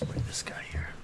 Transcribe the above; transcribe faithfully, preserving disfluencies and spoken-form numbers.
Let's bring this guy here.